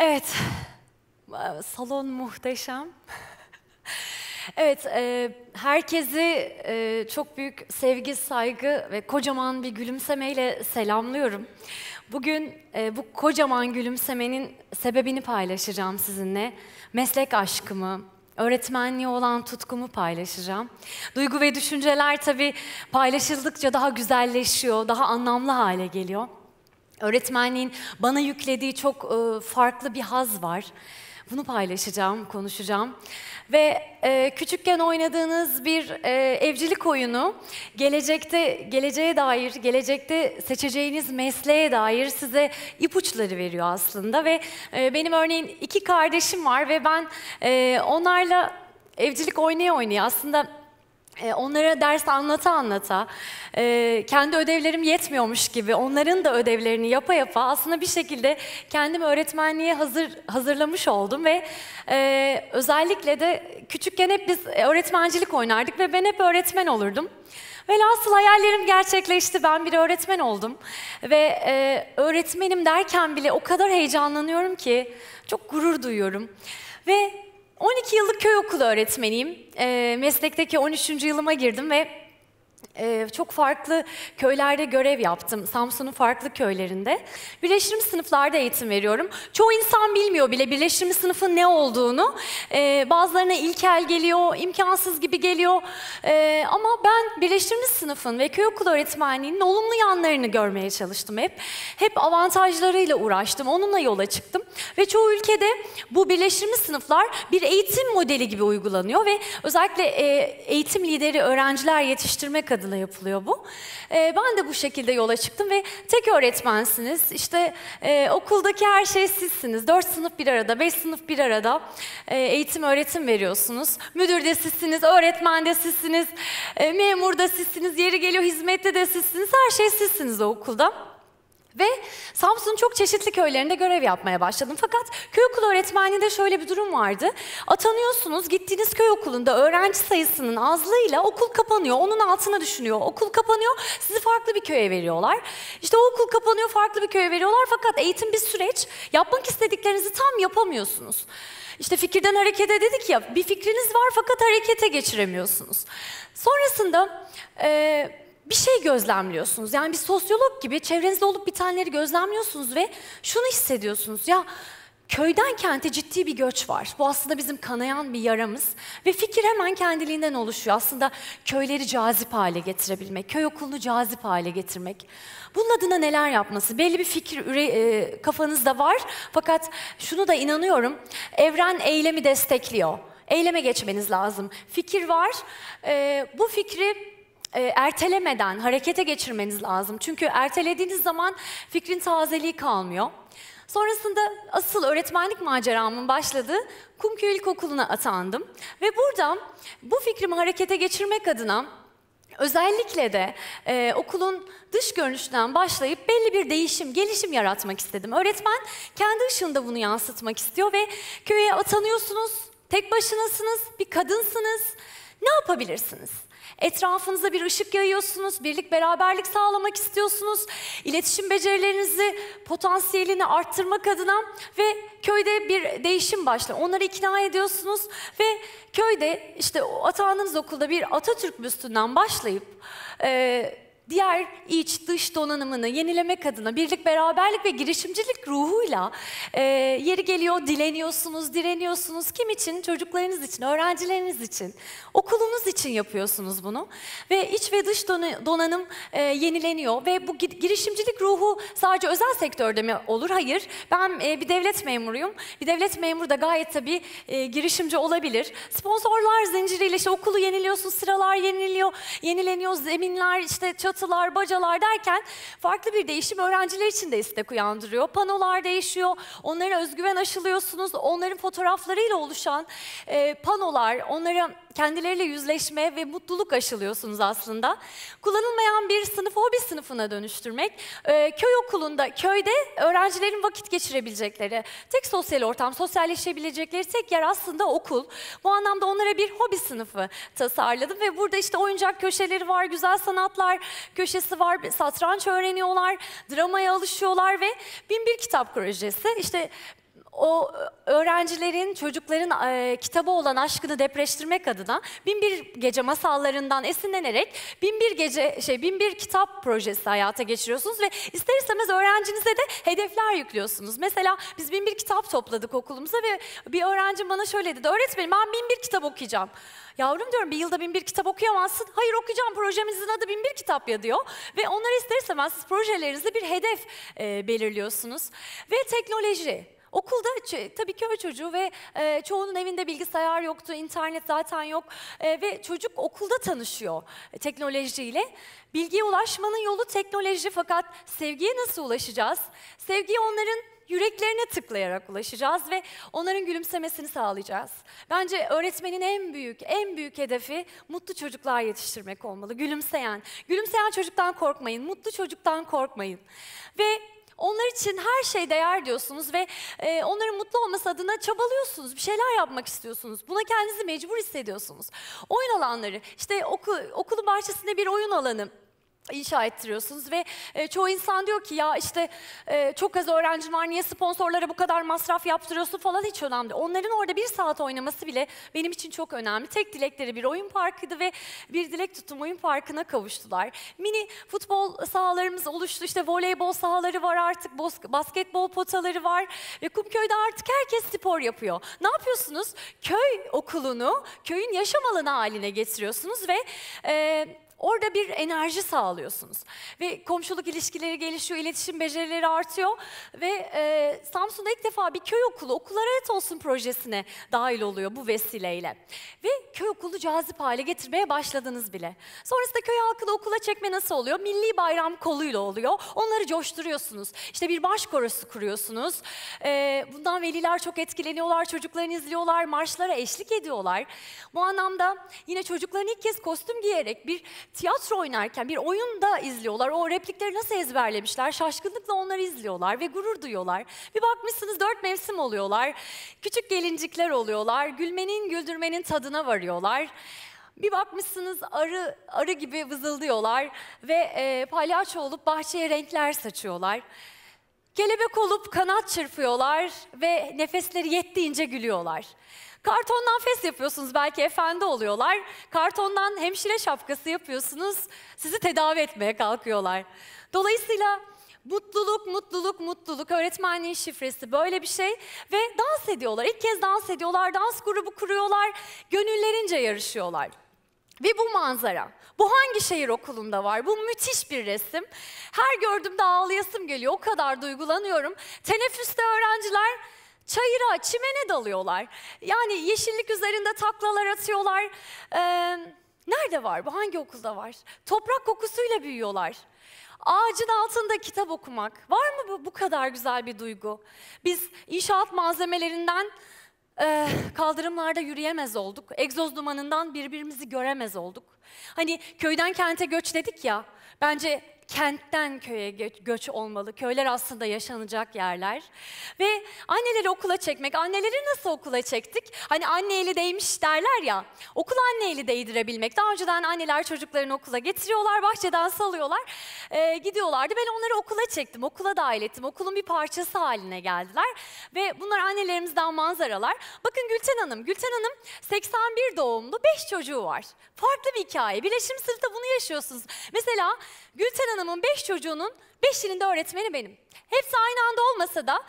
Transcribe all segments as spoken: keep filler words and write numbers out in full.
Evet, salon muhteşem. Evet, e, herkesi e, çok büyük sevgi, saygı ve kocaman bir gülümsemeyle selamlıyorum. Bugün e, bu kocaman gülümsemenin sebebini paylaşacağım sizinle. Meslek aşkımı, öğretmenliğe olan tutkumu paylaşacağım. Duygu ve düşünceler tabii paylaşıldıkça daha güzelleşiyor, daha anlamlı hale geliyor. Öğretmenliğin bana yüklediği çok e, farklı bir haz var. Bunu paylaşacağım, konuşacağım. Ve e, küçükken oynadığınız bir e, evcilik oyunu, gelecekte, geleceğe dair, gelecekte seçeceğiniz mesleğe dair size ipuçları veriyor aslında. Ve e, benim örneğin iki kardeşim var ve ben e, onlarla evcilik oynaya oynaya aslında... Onlara ders anlata anlata, kendi ödevlerim yetmiyormuş gibi onların da ödevlerini yapa yapa aslında bir şekilde kendimi öğretmenliğe hazır, hazırlamış oldum ve özellikle de küçükken hep biz öğretmencilik oynardık ve ben hep öğretmen olurdum. Velhasıl hayallerim gerçekleşti, ben bir öğretmen oldum ve öğretmenim derken bile o kadar heyecanlanıyorum ki çok gurur duyuyorum ve on iki yıllık köy okulu öğretmeniyim. E, meslekteki on üçüncü yılıma girdim ve e, çok farklı köylerde görev yaptım. Samsun'un farklı köylerinde. Birleştirme sınıflarda eğitim veriyorum. Çoğu insan bilmiyor bile birleştirme sınıfın ne olduğunu. E, bazılarına ilkel geliyor, imkansız gibi geliyor. E, ama ben birleştirme sınıfın ve köy okulu öğretmenliğinin olumlu yanlarını görmeye çalıştım hep. Hep avantajlarıyla uğraştım, onunla yola çıktım. Ve çoğu ülkede bu birleştirme sınıflar bir eğitim modeli gibi uygulanıyor ve özellikle eğitim lideri öğrenciler yetiştirmek adına yapılıyor bu. Ben de bu şekilde yola çıktım ve tek öğretmensiniz, işte okuldaki her şey sizsiniz. Dört sınıf bir arada, beş sınıf bir arada eğitim öğretim veriyorsunuz. Müdür de sizsiniz, öğretmen de sizsiniz, memur da sizsiniz, yeri geliyor hizmetli de sizsiniz, her şey sizsiniz o okulda. Ve Samsun'un çok çeşitli köylerinde görev yapmaya başladım. Fakat köy okulu öğretmenliğinde şöyle bir durum vardı. Atanıyorsunuz, gittiğiniz köy okulunda öğrenci sayısının azlığıyla okul kapanıyor. Onun altına düşünüyor. Okul kapanıyor, sizi farklı bir köye veriyorlar. İşte o okul kapanıyor, farklı bir köye veriyorlar. Fakat eğitim bir süreç. Yapmak istediklerinizi tam yapamıyorsunuz. İşte fikirden harekete dedik ya, bir fikriniz var fakat harekete geçiremiyorsunuz. Sonrasında... Ee, Bir şey gözlemliyorsunuz, yani bir sosyolog gibi çevrenizde olup bitenleri gözlemliyorsunuz ve şunu hissediyorsunuz, ya köyden kente ciddi bir göç var. Bu aslında bizim kanayan bir yaramız ve fikir hemen kendiliğinden oluşuyor. Aslında köyleri cazip hale getirebilmek, köy okulunu cazip hale getirmek. Bunun adına neler yapması? Belli bir fikir üre, e, kafanızda var fakat şunu da inanıyorum, evren eylemi destekliyor. Eyleme geçmeniz lazım. Fikir var, e, bu fikri... ertelemeden harekete geçirmeniz lazım. Çünkü ertelediğiniz zaman fikrin tazeliği kalmıyor. Sonrasında asıl öğretmenlik maceramın başladığı Kumköy İlkokulu'na atandım. Ve buradan bu fikrimi harekete geçirmek adına özellikle de e, okulun dış görünüşünden başlayıp belli bir değişim, gelişim yaratmak istedim. Öğretmen kendi ışığında bunu yansıtmak istiyor ve köye atanıyorsunuz, tek başınasınız, bir kadınsınız. Ne yapabilirsiniz? Etrafınıza bir ışık yayıyorsunuz, birlik beraberlik sağlamak istiyorsunuz, iletişim becerilerinizi, potansiyelini arttırmak adına ve köyde bir değişim başlıyor. Onları ikna ediyorsunuz ve köyde işte atandığınız okulda bir Atatürk büstünden başlayıp e, diğer iç dış donanımını yenilemek adına birlik beraberlik ve girişimcilik ruhuyla e, yeri geliyor dileniyorsunuz, direniyorsunuz. Kim için? Çocuklarınız için, öğrencileriniz için, okulunuz için yapıyorsunuz bunu. Ve iç ve dış donanım e, yenileniyor ve bu girişimcilik ruhu sadece özel sektörde mi olur? Hayır. Ben e, bir devlet memuruyum. Bir devlet memuru da gayet tabii e, girişimci olabilir. Sponsorlar zinciriyle işte okulu yeniliyorsunuz, sıralar yeniliyor, yenileniyor, zeminler işte çatı Batılar, bacalar derken farklı bir değişim öğrenciler için de istek uyandırıyor. Panolar değişiyor, onlara özgüven aşılıyorsunuz, onların fotoğraflarıyla oluşan e, panolar, onlara kendileriyle yüzleşme ve mutluluk aşılıyorsunuz aslında. Kullanılmayan bir sınıf hobi sınıfına dönüştürmek, e, köy okulunda, köyde öğrencilerin vakit geçirebilecekleri, tek sosyal ortam, sosyalleşebilecekleri tek yer aslında okul. Bu anlamda onlara bir hobi sınıfı tasarladım ve burada işte oyuncak köşeleri var, güzel sanatlar köşesi var, satranç öğreniyorlar, dramaya alışıyorlar ve bin bir kitap projesi, işte o öğrencilerin, çocukların e, kitaba olan aşkını depreştirmek adına Binbir Gece masallarından esinlenerek Binbir Gece şey Binbir Kitap projesi hayata geçiriyorsunuz ve ister istemez öğrencinize de hedefler yüklüyorsunuz. Mesela biz Binbir Kitap topladık okulumuza ve bir öğrencim bana şöyle dedi: öğretmenim, ben Binbir Kitap okuyacağım. Yavrum, diyorum, bir yılda Binbir Kitap okuyamazsın. Hayır, okuyacağım, projemizin adı Binbir Kitap ya, diyor. Ve onlara ister istemez siz projelerinizde bir hedef e, belirliyorsunuz. Ve teknoloji. Okulda tabii köy çocuğu ve e, çoğunun evinde bilgisayar yoktu, internet zaten yok e, ve çocuk okulda tanışıyor teknolojiyle. Bilgiye ulaşmanın yolu teknoloji, fakat sevgiye nasıl ulaşacağız? Sevgiye onların yüreklerine tıklayarak ulaşacağız ve onların gülümsemesini sağlayacağız. Bence öğretmenin en büyük, en büyük hedefi mutlu çocuklar yetiştirmek olmalı. Gülümseyen, gülümseyen çocuktan korkmayın, mutlu çocuktan korkmayın. Ve onlar için her şey değer diyorsunuz ve e, onların mutlu olması adına çabalıyorsunuz, bir şeyler yapmak istiyorsunuz. Buna kendinizi mecbur hissediyorsunuz. Oyun alanları, işte okul, okulun bahçesinde bir oyun alanı inşa ettiriyorsunuz ve e, çoğu insan diyor ki ya işte e, çok az öğrencim var, niye sponsorlara bu kadar masraf yaptırıyorsun falan. Hiç önemli. Onların orada bir saat oynaması bile benim için çok önemli. Tek dilekleri bir oyun parkıydı ve bir dilek tutum oyun parkına kavuştular. Mini futbol sahalarımız oluştu, işte voleybol sahaları var artık, basketbol potaları var ve Kumköy'de artık herkes spor yapıyor. Ne yapıyorsunuz? Köy okulunu köyün yaşam alanı haline getiriyorsunuz ve e, orada bir enerji sağlıyorsunuz ve komşuluk ilişkileri gelişiyor, iletişim becerileri artıyor ve e, Samsun'da ilk defa bir köy okulu, okullara et olsun projesine dahil oluyor bu vesileyle. Ve köy okulu cazip hale getirmeye başladınız bile. Sonrasında köy halkını okula çekme nasıl oluyor? Milli bayram koluyla oluyor. Onları coşturuyorsunuz. İşte bir marş korosu kuruyorsunuz. E, bundan veliler çok etkileniyorlar, çocuklarını izliyorlar, marşlara eşlik ediyorlar. Bu anlamda yine çocukların ilk kez kostüm giyerek bir tiyatro oynarken bir oyunda izliyorlar. O replikleri nasıl ezberlemişler? Şaşkınlıkla onları izliyorlar ve gurur duyuyorlar. Bir bakmışsınız dört mevsim oluyorlar. Küçük gelincikler oluyorlar. Gülmenin, güldürmenin tadına varıyorlar. Bir bakmışsınız arı arı gibi vızıldıyorlar ve e, palyaço olup bahçeye renkler saçıyorlar. Kelebek olup kanat çırpıyorlar ve nefesleri yettiğince gülüyorlar. Kartondan fes yapıyorsunuz, belki efendi oluyorlar. Kartondan hemşire şapkası yapıyorsunuz, sizi tedavi etmeye kalkıyorlar. Dolayısıyla mutluluk, mutluluk, mutluluk, öğretmenliğin şifresi böyle bir şey. Ve dans ediyorlar, ilk kez dans ediyorlar, dans grubu kuruyorlar, gönüllerince yarışıyorlar. Ve bu manzara, bu hangi şehir okulunda var? Bu müthiş bir resim. Her gördüğümde ağlayasım geliyor, o kadar duygulanıyorum. Teneffüste öğrenciler çayıra, çimene dalıyorlar. Yani yeşillik üzerinde taklalar atıyorlar. Ee, nerede var bu? Hangi okulda var? Toprak kokusuyla büyüyorlar. Ağacın altında kitap okumak. Var mı bu, bu kadar güzel bir duygu? Biz inşaat malzemelerinden e, kaldırımlarda yürüyemez olduk. Egzoz dumanından birbirimizi göremez olduk. Hani köyden kente göç dedik ya. Bence kentten köye göç olmalı. Köyler aslında yaşanacak yerler. Ve anneleri okula çekmek. Anneleri nasıl okula çektik? Hani anne eli değmiş derler ya. Okul anne eli değdirebilmek. Daha önceden anneler çocuklarını okula getiriyorlar, bahçeden salıyorlar, e, gidiyorlardı. Ben onları okula çektim, okula dahil ettim. Okulun bir parçası haline geldiler. Ve bunlar annelerimizden manzaralar. Bakın Gülten Hanım. Gülten Hanım seksen bir doğumlu, beş çocuğu var. Farklı bir hikaye. Birleşim sınıfta bunu yaşıyorsunuz. Mesela Gülten Hanım Hanım'ın beş çocuğunun beşinin de öğretmeni benim. Hepsi aynı anda olmasa da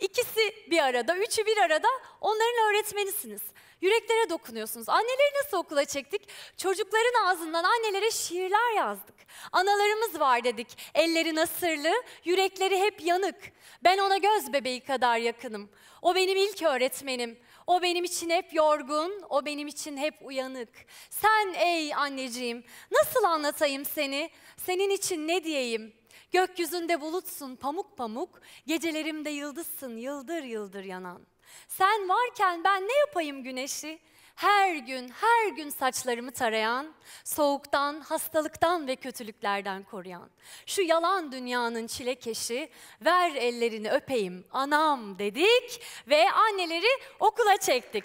ikisi bir arada, üçü bir arada onların öğretmenisiniz. Yüreklere dokunuyorsunuz. Anneleri nasıl okula çektik? Çocukların ağzından annelere şiirler yazdık. Analarımız var dedik. Elleri nasırlı, yürekleri hep yanık. Ben ona göz bebeği kadar yakınım. O benim ilk öğretmenim. O benim için hep yorgun, o benim için hep uyanık. Sen ey anneciğim, nasıl anlatayım seni? Senin için ne diyeyim? Gökyüzünde bulutsun pamuk pamuk, gecelerimde yıldızsın yıldır yıldır yanan. Sen varken ben ne yapayım güneşi? Her gün, her gün saçlarımı tarayan, soğuktan, hastalıktan ve kötülüklerden koruyan. Şu yalan dünyanın çilekeşi, ver ellerini öpeyim anam dedik ve anneleri okula çektik.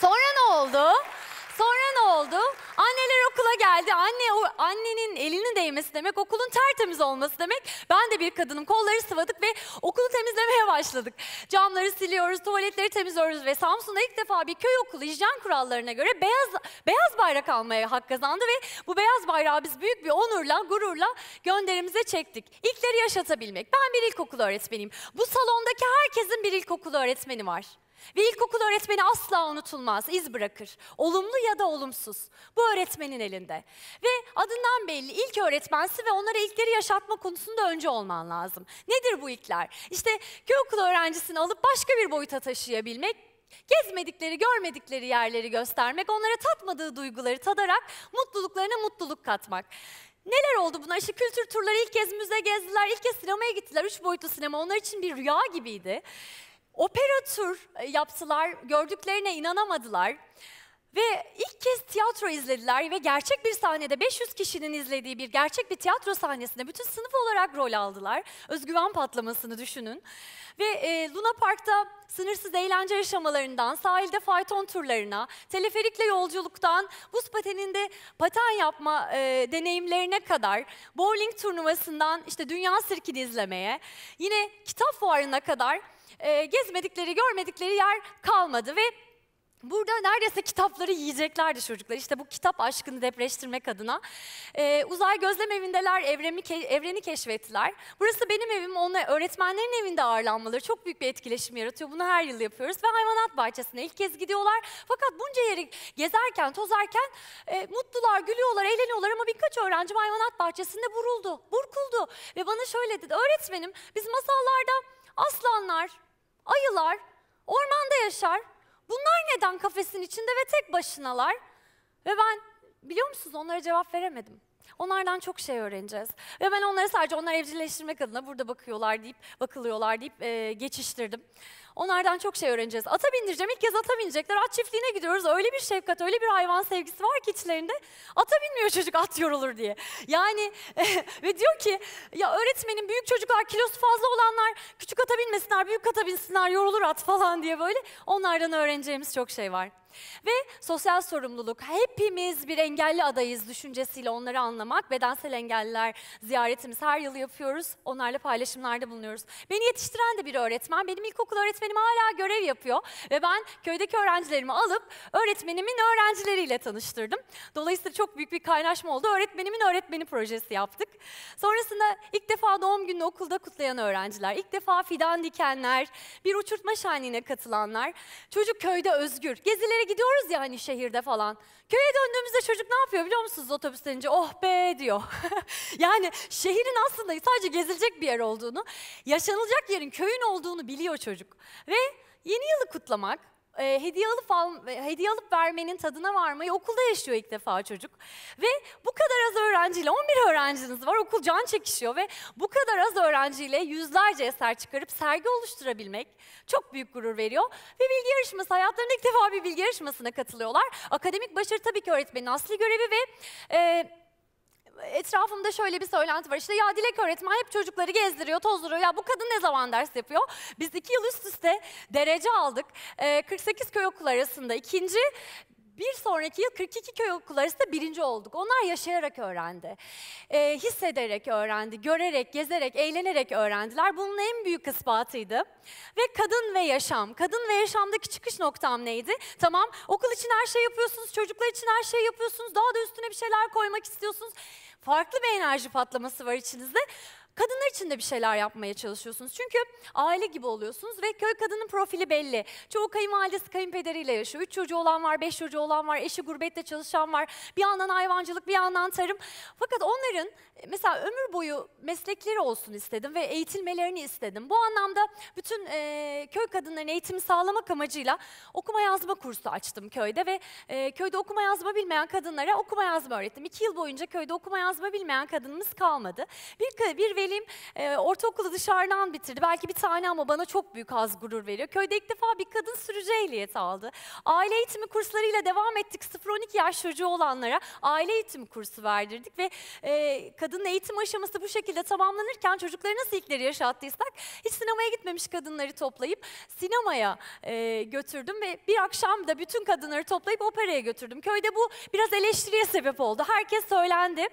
Sonra ne oldu? Sonra ne oldu? Anneler okula geldi. Anne, o, annenin elini değmesi demek, okulun tertemiz olması demek. Ben de bir kadınım. Kolları sıvadık ve okulu temizlemeye başladık. Camları siliyoruz, tuvaletleri temizliyoruz ve Samsun'da ilk defa bir köy okulu hijyen kurallarına göre beyaz beyaz bayrak almaya hak kazandı ve bu beyaz bayrağı biz büyük bir onurla, gururla gönderimize çektik. İlkleri yaşatabilmek. Ben bir ilkokul öğretmeniyim. Bu salondaki herkesin bir ilkokul öğretmeni var. Ve ilkokul öğretmeni asla unutulmaz, iz bırakır. Olumlu ya da olumsuz. Bu öğretmenin elinde. Ve adından belli ilk öğretmensi ve onlara ilkleri yaşatma konusunda önce olman lazım. Nedir bu ilkler? İşte köy okulu öğrencisini alıp başka bir boyuta taşıyabilmek, gezmedikleri, görmedikleri yerleri göstermek, onlara tatmadığı duyguları tadarak mutluluklarına mutluluk katmak. Neler oldu buna? İşte kültür turları, ilk kez müze gezdiler, ilk kez sinemaya gittiler. Üç boyutlu sinema onlar için bir rüya gibiydi. Operatör yaptılar, gördüklerine inanamadılar ve ilk kez tiyatro izlediler ve gerçek bir sahnede beş yüz kişinin izlediği bir gerçek bir tiyatro sahnesinde bütün sınıf olarak rol aldılar. Özgüven patlamasını düşünün. Ve e, Luna Park'ta sınırsız eğlence yaşamalarından, sahilde fayton turlarına, teleferikle yolculuktan, buz pateninde paten yapma e, deneyimlerine kadar, bowling turnuvasından işte dünya sirkini izlemeye, yine kitap fuarına kadar e, gezmedikleri, görmedikleri yer kalmadı ve burada neredeyse kitapları yiyeceklerdi çocuklar. İşte bu kitap aşkını depreştirmek adına. Ee, uzay gözlem evindeler, evreni, ke evreni keşfettiler. Burası benim evim, onlar öğretmenlerin evinde ağırlanmaları çok büyük bir etkileşim yaratıyor. Bunu her yıl yapıyoruz ve hayvanat bahçesine ilk kez gidiyorlar. Fakat bunca yeri gezerken, tozarken e, mutlular, gülüyorlar, eğleniyorlar ama birkaç öğrencim hayvanat bahçesinde buruldu, burkuldu. Ve bana şöyle dedi, öğretmenim biz masallarda aslanlar, ayılar, ormanda yaşar. Bunlar neden kafesin içinde ve tek başınalar? Ve ben biliyor musunuz onlara cevap veremedim. Onlardan çok şey öğreneceğiz. Ve ben onları sadece onlar evcilleştirmek adına burada bakıyorlar deyip, bakılıyorlar deyip e, geçiştirdim. Onlardan çok şey öğreneceğiz. Ata bindireceğim, ilk kez ata binecekler. At çiftliğine gidiyoruz. Öyle bir şefkat, öyle bir hayvan sevgisi var ki içlerinde. Ata binmiyor çocuk, at yorulur diye. Yani e, ve diyor ki ya öğretmenim büyük çocuklar, kilosu fazla olanlar küçük ata binmesinler, büyük ata binsinler, yorulur at falan diye böyle. Onlardan öğreneceğimiz çok şey var. Ve sosyal sorumluluk, hepimiz bir engelli adayız düşüncesiyle onları anlamak, bedensel engelliler ziyaretimiz her yıl yapıyoruz, onlarla paylaşımlarda bulunuyoruz. Beni yetiştiren de bir öğretmen, benim ilkokul öğretmenim hala görev yapıyor ve ben köydeki öğrencilerimi alıp öğretmenimin öğrencileriyle tanıştırdım. Dolayısıyla çok büyük bir kaynaşma oldu, öğretmenimin öğretmeni projesi yaptık. Sonrasında ilk defa doğum gününü okulda kutlayan öğrenciler, ilk defa fidan dikenler, bir uçurtma şenliğine katılanlar, çocuk köyde özgür, gezilere gidiyoruz ya hani şehirde falan. Köye döndüğümüzde çocuk ne yapıyor biliyor musunuz otobüsten önce? Oh be diyor. Yani şehrin aslında sadece gezilecek bir yer olduğunu, yaşanılacak yerin köyün olduğunu biliyor çocuk. Ve yeni yılı kutlamak, e, hediye, alıp al, hediye alıp vermenin tadına varmayı okulda yaşıyor ilk defa çocuk. Ve bu kadar az öğrenciyle, on bir öğrenciniz var, okul can çekişiyor ve bu kadar az öğrenciyle yüzlerce eser çıkarıp sergi oluşturabilmek çok büyük gurur veriyor. Ve bilgi yarışması, hayatlarında ilk defa bir bilgi yarışmasına katılıyorlar. Akademik başarı tabii ki öğretmenin asli görevi ve E, etrafımda şöyle bir söylenti var. İşte ya Dilek öğretmen hep çocukları gezdiriyor, tozduruyor. Ya bu kadın ne zaman ders yapıyor? Biz iki yıl üst üste derece aldık. Ee, kırk sekiz köy okulu arasında ikinci, bir sonraki yıl kırk iki köy okulu arasında birinci olduk. Onlar yaşayarak öğrendi. Ee, hissederek öğrendi, görerek, gezerek, eğlenerek öğrendiler. Bunun en büyük ispatıydı. Ve kadın ve yaşam, kadın ve yaşamdaki çıkış noktam neydi? Tamam, okul için her şey yapıyorsunuz, çocuklar için her şey yapıyorsunuz, daha da üstüne bir şeyler koymak istiyorsunuz. Farklı bir enerji patlaması var içinizde. Kadınlar için de bir şeyler yapmaya çalışıyorsunuz. Çünkü aile gibi oluyorsunuz ve köy kadının profili belli. Çoğu kayınvalidesi kayınpederiyle yaşıyor. Üç çocuğu olan var, beş çocuğu olan var, eşi gurbette çalışan var. Bir yandan hayvancılık, bir yandan tarım. Fakat onların mesela ömür boyu meslekleri olsun istedim ve eğitilmelerini istedim. Bu anlamda bütün e, köy kadınların eğitimi sağlamak amacıyla okuma yazma kursu açtım köyde ve e, köyde okuma yazma bilmeyen kadınlara okuma yazma öğrettim. İki yıl boyunca köyde okuma yazma bilmeyen kadınımız kalmadı. Bir, bir ve Güzelim e, ortaokulu dışarıdan bitirdi. Belki bir tane ama bana çok büyük haz, gurur veriyor. Köyde ilk defa bir kadın sürücü ehliyeti aldı. Aile eğitimi kurslarıyla devam ettik. sıfır on iki yaş çocuğu olanlara aile eğitimi kursu verdirdik ve e, kadının eğitim aşaması bu şekilde tamamlanırken çocuklara nasıl ilkleri yaşattıysak hiç sinemaya gitmemiş kadınları toplayıp sinemaya e, götürdüm ve bir akşam da bütün kadınları toplayıp operaya götürdüm. Köyde bu biraz eleştiriye sebep oldu. Herkes söylendi.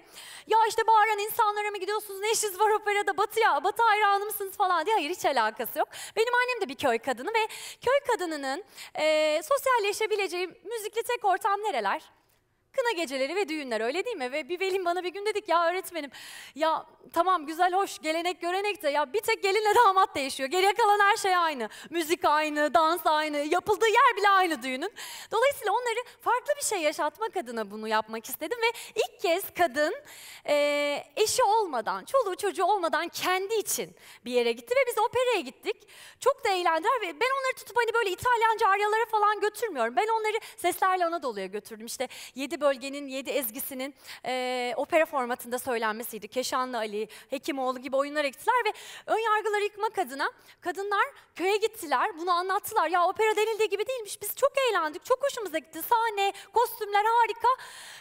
Ya işte bağıran insanlara mı gidiyorsunuz, ne işiniz var operada, batı, ya, batı hayranı mısınız falan diye. Hayır, hiç alakası yok. Benim annem de bir köy kadını ve köy kadınının e, sosyalleşebileceği müzikli tek ortam nereler? Kına geceleri ve düğünler, öyle değil mi? Ve bir velim bana bir gün dedik ya öğretmenim, ya tamam güzel hoş gelenek görenek de ya bir tek gelinle damat değişiyor. Geriye kalan her şey aynı. Müzik aynı, dans aynı, yapıldığı yer bile aynı düğünün. Dolayısıyla onları farklı bir şey yaşatmak adına bunu yapmak istedim ve ilk kez kadın e, eşi olmadan, çoluğu çocuğu olmadan kendi için bir yere gitti ve biz operaya gittik. Çok da eğlendiler ve ben onları tutup hani böyle İtalyanca aryalara falan götürmüyorum. Ben onları Seslerle Anadolu'ya götürdüm. İşte yedi bölgenin yedi ezgisinin e, opera formatında söylenmesiydi. Keşanlı Ali, Hekimoğlu gibi oyunlar ektiler ve ön yargıları yıkmak adına kadınlar köye gittiler, bunu anlattılar. Ya opera denildiği gibi değilmiş, biz çok eğlendik, çok hoşumuza gitti. Sahne, kostümler harika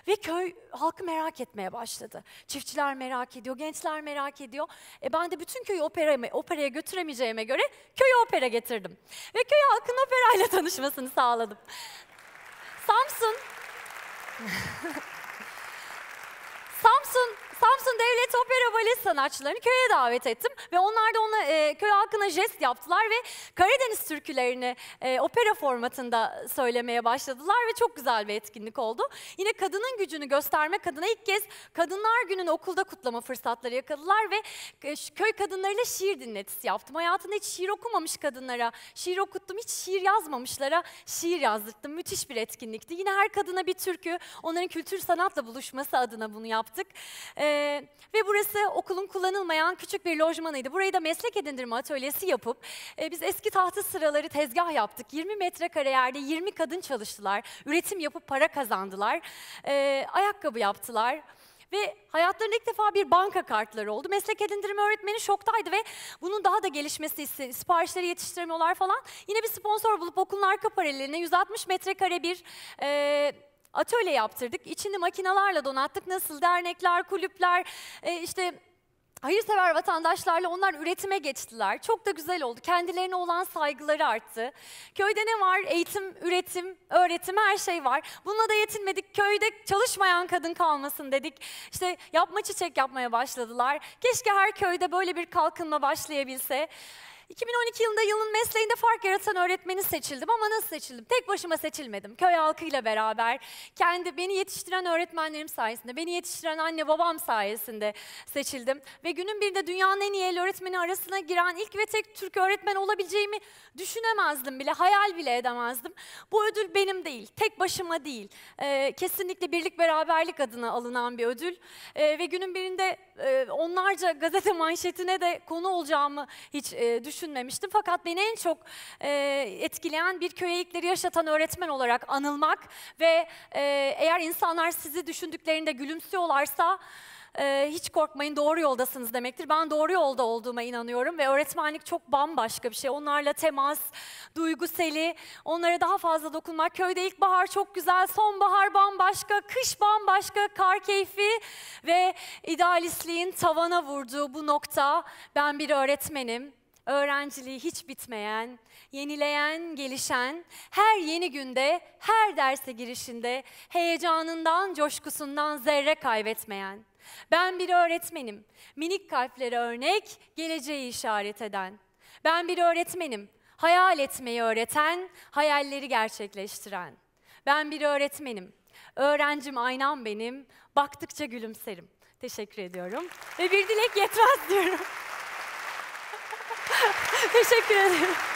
ve köy halkı merak etmeye başladı. Çiftçiler merak ediyor, gençler merak ediyor. E, ben de bütün köyü opera, operaya götüremeyeceğime göre köye opera getirdim. Ve köy halkının operayla tanışmasını sağladım. Samsun Samsun, Samsun Devlet Opera Balesi sanatçılarını köye davet ettim ve onlar da ona, e, köy halkına jest yaptılar ve Karadeniz türkülerini e, opera formatında söylemeye başladılar ve çok güzel bir etkinlik oldu. Yine kadının gücünü göstermek adına ilk kez Kadınlar Günü'nü okulda kutlama fırsatları yakaladılar ve e, köy kadınlarıyla şiir dinletisi yaptım. Hayatında hiç şiir okumamış kadınlara şiir okuttum, hiç şiir yazmamışlara şiir yazdırdım. Müthiş bir etkinlikti. Yine her kadına bir türkü, onların kültür sanatla buluşması adına bunu yaptık. Ee, ve burası okulun kullanılmayan küçük bir lojmanıydı. Burayı da meslek edindirme atölyesi yapıp e, biz eski tahta sıraları tezgah yaptık. yirmi metrekare yerde yirmi kadın çalıştılar. Üretim yapıp para kazandılar. Ee, ayakkabı yaptılar. Ve hayatlarında ilk defa bir banka kartları oldu. Meslek edindirme öğretmeni şoktaydı ve bunun daha da gelişmesi için siparişleri yetiştiremiyorlar falan. Yine bir sponsor bulup okulun arka paralellerine yüz altmış metrekare bir... E, atölye yaptırdık, içini makinalarla donattık. Nasıl dernekler, kulüpler, işte hayırsever vatandaşlarla onlar üretime geçtiler. Çok da güzel oldu. Kendilerine olan saygıları arttı. Köyde ne var? Eğitim, üretim, öğretim, her şey var. Bununla da yetinmedik. Köyde çalışmayan kadın kalmasın dedik. İşte yapma çiçek yapmaya başladılar. Keşke her köyde böyle bir kalkınma başlayabilse. iki bin on iki yılında yılın mesleğinde fark yaratan öğretmeni seçildim ama nasıl seçildim? Tek başıma seçilmedim. Köy halkıyla beraber, kendi beni yetiştiren öğretmenlerim sayesinde, beni yetiştiren anne babam sayesinde seçildim. Ve günün birinde dünyanın en iyi elli öğretmeni arasına giren ilk ve tek Türk öğretmen olabileceğimi düşünemezdim bile, hayal bile edemezdim. Bu ödül benim değil, tek başıma değil. Ee, kesinlikle birlik beraberlik adına alınan bir ödül. Ee, ve günün birinde e, onlarca gazete manşetine de konu olacağımı hiç e, düşünmedim. Düşünmemiştim. Fakat beni en çok e, etkileyen bir köye ilkleri yaşatan öğretmen olarak anılmak ve e, eğer insanlar sizi düşündüklerinde gülümsüyorlarsa e, hiç korkmayın, doğru yoldasınız demektir. Ben doğru yolda olduğuma inanıyorum ve öğretmenlik çok bambaşka bir şey. Onlarla temas, duyguseli, onlara daha fazla dokunmak. Köyde ilkbahar çok güzel, sonbahar bambaşka, kış bambaşka, kar keyfi ve idealistliğin tavana vurduğu bu nokta. Ben bir öğretmenim. Öğrenciliği hiç bitmeyen, yenileyen, gelişen, her yeni günde, her derse girişinde heyecanından, coşkusundan zerre kaybetmeyen. Ben bir öğretmenim, minik kalplere örnek, geleceği işaret eden. Ben bir öğretmenim, hayal etmeyi öğreten, hayalleri gerçekleştiren. Ben bir öğretmenim, öğrencim aynam benim, baktıkça gülümserim. Teşekkür ediyorum ve bir dilek yetmez diyorum. Teşekkür ederim.